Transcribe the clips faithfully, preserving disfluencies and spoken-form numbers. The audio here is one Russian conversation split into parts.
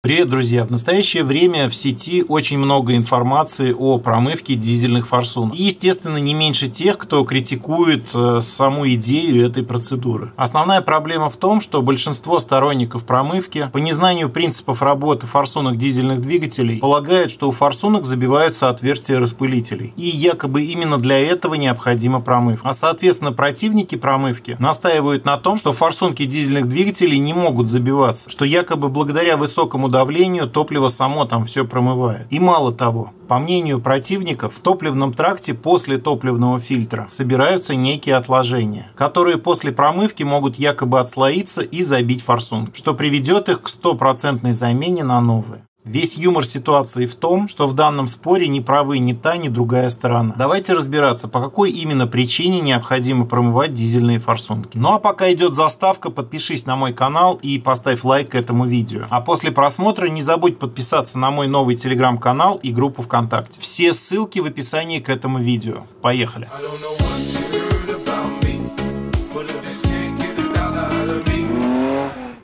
Привет, друзья! В настоящее время в сети очень много информации о промывке дизельных форсунок. И, естественно, не меньше тех, кто критикует саму идею этой процедуры. Основная проблема в том, что большинство сторонников промывки по незнанию принципов работы форсунок дизельных двигателей полагают, что у форсунок забиваются отверстия распылителей. И якобы именно для этого необходима промывка. А, соответственно, противники промывки настаивают на том, что форсунки дизельных двигателей не могут забиваться, что якобы благодаря высокому давлению топливо само там все промывает. И мало того, по мнению противников, в топливном тракте после топливного фильтра собираются некие отложения, которые после промывки могут якобы отслоиться и забить форсунки, что приведет их к стопроцентной замене на новые. Весь юмор ситуации в том, что в данном споре не правы ни та, ни другая сторона. Давайте разбираться, по какой именно причине необходимо промывать дизельные форсунки. Ну а пока идет заставка, подпишись на мой канал и поставь лайк этому видео. А после просмотра не забудь подписаться на мой новый телеграм-канал и группу ВКонтакте. Все ссылки в описании к этому видео. Поехали!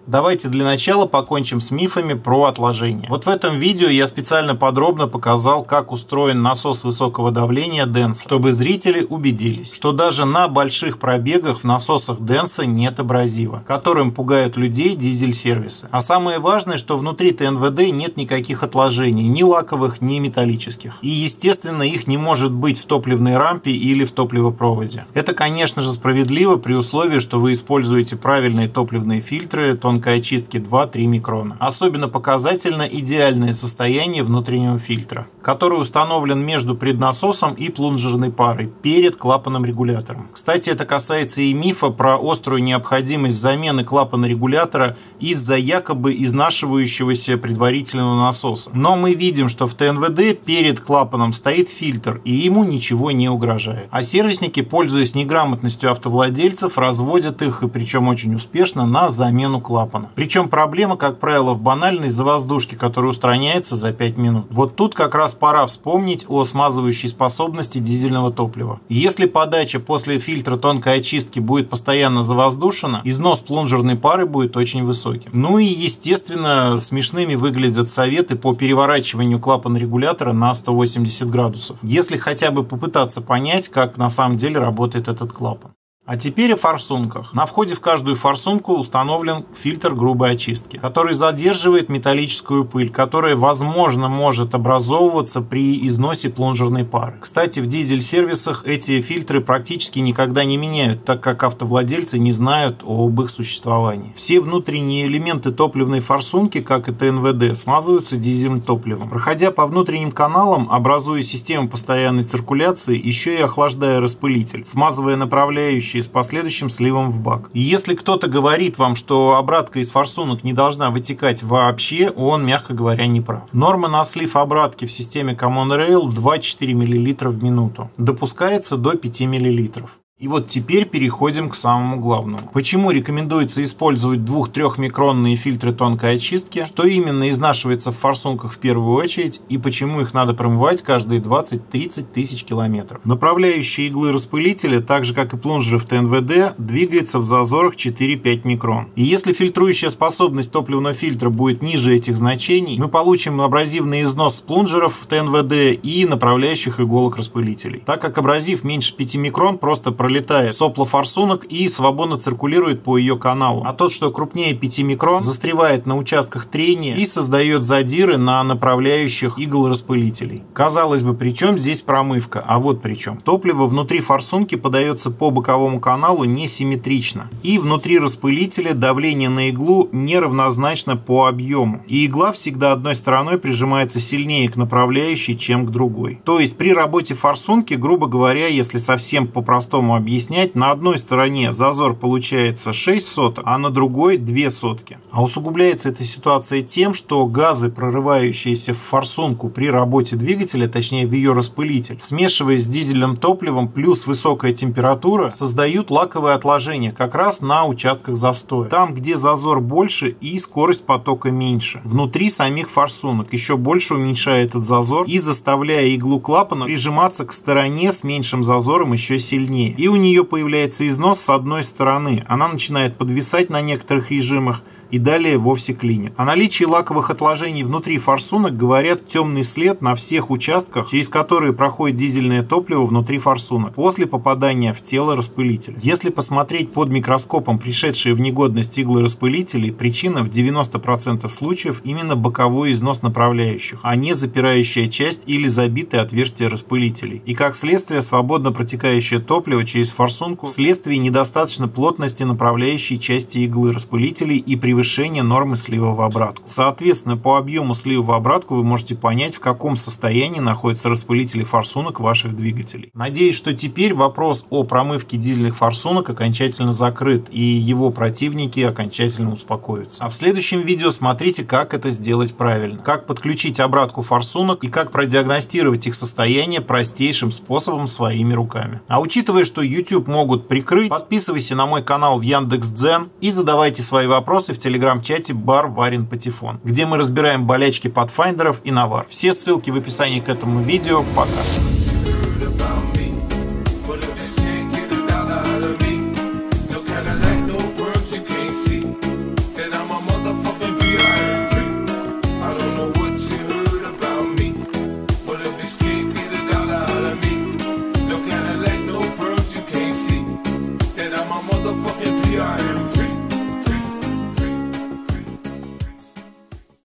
Давайте для начала покончим с мифами про отложение. Вот в этом видео я специально подробно показал, как устроен насос высокого давления Denso, чтобы зрители убедились, что даже на больших пробегах в насосах Denso нет абразива, которым пугают людей дизель-сервисы. А самое важное, что внутри Т Н В Д нет никаких отложений, ни лаковых, ни металлических. И, естественно, их не может быть в топливной рампе или в топливопроводе. Это, конечно же, справедливо при условии, что вы используете правильные топливные фильтры, тонкие очистки два-три микрона. Особенно показательно идеальное состояние внутреннего фильтра, который установлен между преднасосом и плунжерной парой перед клапаном-регулятором. Кстати, это касается и мифа про острую необходимость замены клапана-регулятора из-за якобы изнашивающегося предварительного насоса. Но мы видим, что в Т Н В Д перед клапаном стоит фильтр, и ему ничего не угрожает. А сервисники, пользуясь неграмотностью автовладельцев, разводят их, и причем очень успешно, на замену клапана. Причем проблема, как правило, в банальной завоздушке, которая устраняется за пять минут. Вот тут как раз пора вспомнить о смазывающей способности дизельного топлива. Если подача после фильтра тонкой очистки будет постоянно завоздушена, износ плунжерной пары будет очень высоким. Ну и, естественно, смешными выглядят советы по переворачиванию клапана регулятора на сто восемьдесят градусов, если хотя бы попытаться понять, как на самом деле работает этот клапан. А теперь о форсунках. На входе в каждую форсунку установлен фильтр грубой очистки, который задерживает металлическую пыль, которая, возможно, может образовываться при износе плунжерной пары. Кстати, в дизель-сервисах эти фильтры практически никогда не меняют, так как автовладельцы не знают об их существовании. Все внутренние элементы топливной форсунки, как и Т Н В Д, смазываются дизельным топливом. Проходя по внутренним каналам, образуя систему постоянной циркуляции, еще и охлаждая распылитель, смазывая направляющие с последующим сливом в бак. И если кто-то говорит вам, что обратка из форсунок не должна вытекать вообще, он, мягко говоря, не прав. Норма на слив обратки в системе Common Rail два-четыре миллилитра в минуту. Допускается до пяти миллилитров. И вот теперь переходим к самому главному. Почему рекомендуется использовать двух-трехмикронные фильтры тонкой очистки, что именно изнашивается в форсунках в первую очередь и почему их надо промывать каждые двадцать-тридцать тысяч километров. Направляющие иглы распылителя, так же как и плунжеры в Т Н В Д, двигаются в зазорах четыре-пять микрон. И если фильтрующая способность топливного фильтра будет ниже этих значений, мы получим абразивный износ плунжеров в Т Н В Д и направляющих иголок распылителей. Так как абразив меньше пяти микрон просто пролетает сопла форсунок и свободно циркулирует по ее каналу. А тот, что крупнее пяти микрон, застревает на участках трения и создает задиры на направляющих игл распылителей. Казалось бы, при чем здесь промывка? А вот при чем. Топливо внутри форсунки подается по боковому каналу несимметрично. И внутри распылителя давление на иглу неравнозначно по объему. И игла всегда одной стороной прижимается сильнее к направляющей, чем к другой. То есть при работе форсунки, грубо говоря, если совсем по-простому объяснять, объяснять, на одной стороне зазор получается шесть соток, а на другой две сотки. А усугубляется эта ситуация тем, что газы, прорывающиеся в форсунку при работе двигателя, точнее в ее распылитель, смешиваясь с дизельным топливом плюс высокая температура, создают лаковые отложения как раз на участках застоя. Там, где зазор больше и скорость потока меньше. Внутри самих форсунок еще больше уменьшая этот зазор и заставляя иглу клапана прижиматься к стороне с меньшим зазором еще сильнее. И у нее появляется износ с одной стороны. Она начинает подвисать на некоторых режимах, и далее вовсе клинит. О наличии лаковых отложений внутри форсунок говорят темный след на всех участках, через которые проходит дизельное топливо внутри форсунок после попадания в тело распылителя. Если посмотреть под микроскопом пришедшие в негодность иглы распылителей, причина в девяноста процентах случаев именно боковой износ направляющих, а не запирающая часть или забитые отверстия распылителей. И как следствие свободно протекающее топливо через форсунку вследствие недостаточно плотности направляющей части иглы распылителей и превышения нормы слива в обратку. Соответственно, по объему слива в обратку вы можете понять, в каком состоянии находятся распылители форсунок ваших двигателей. Надеюсь, что теперь вопрос о промывке дизельных форсунок окончательно закрыт и его противники окончательно успокоятся. А в следующем видео смотрите, как это сделать правильно, как подключить обратку форсунок и как продиагностировать их состояние простейшим способом своими руками. А учитывая, что YouTube могут прикрыть, подписывайтесь на мой канал в Яндекс.Дзен и задавайте свои вопросы в телеграм-чате «Бар Варен Патефон», где мы разбираем болячки Патфайндеров и Навар. Все ссылки в описании к этому видео. Пока!